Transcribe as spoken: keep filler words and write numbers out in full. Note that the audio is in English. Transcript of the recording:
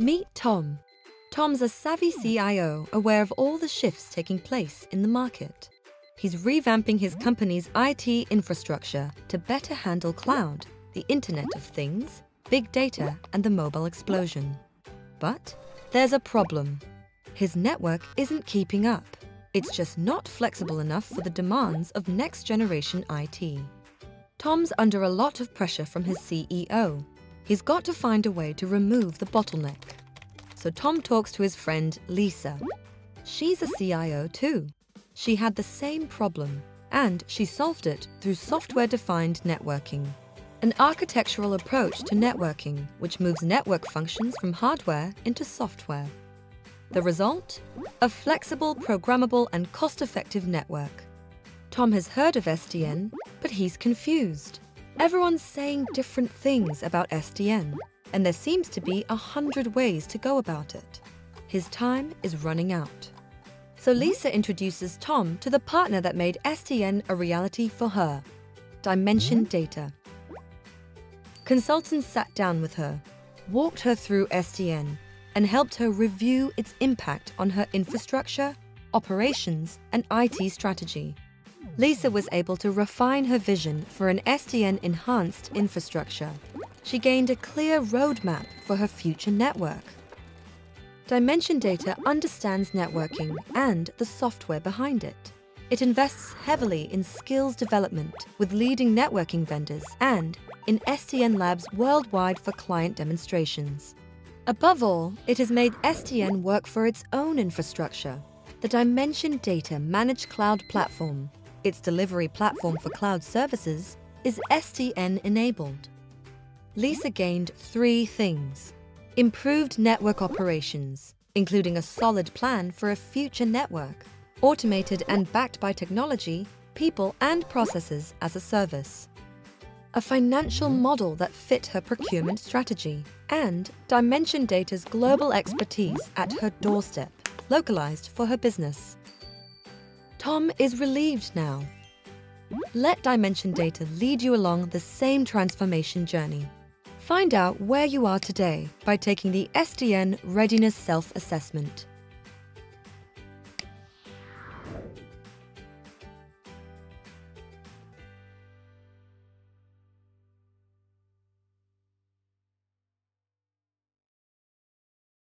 Meet Tom. Tom's a savvy C I O, aware of all the shifts taking place in the market. He's revamping his company's I T infrastructure to better handle cloud, the Internet of Things, big data, and the mobile explosion. But there's a problem. His network isn't keeping up. It's just not flexible enough for the demands of next-generation I T. Tom's under a lot of pressure from his C E O. He's got to find a way to remove the bottleneck. So Tom talks to his friend, Lisa. She's a C I O too. She had the same problem, and she solved it through software-defined networking, an architectural approach to networking which moves network functions from hardware into software. The result? A flexible, programmable, and cost-effective network. Tom has heard of S D N, but he's confused. Everyone's saying different things about S D N, and there seems to be a hundred ways to go about it. His time is running out. So Lisa introduces Tom to the partner that made S D N a reality for her, Dimension Data. Consultants sat down with her, walked her through S D N, and helped her review its impact on her infrastructure, operations, and I T strategy. Lisa was able to refine her vision for an S D N-enhanced infrastructure. She gained a clear roadmap for her future network. Dimension Data understands networking and the software behind it. It invests heavily in skills development with leading networking vendors and in S D N labs worldwide for client demonstrations. Above all, it has made S D N work for its own infrastructure, the Dimension Data Managed Cloud Platform. Its delivery platform for cloud services is S D N-enabled. Lisa gained three things: improved network operations, including a solid plan for a future network, automated and backed by technology, people and processes as a service, a financial model that fit her procurement strategy, and Dimension Data's global expertise at her doorstep, localized for her business. Tom is relieved now. Let Dimension Data lead you along the same transformation journey. Find out where you are today by taking the S D N Readiness Self-Assessment.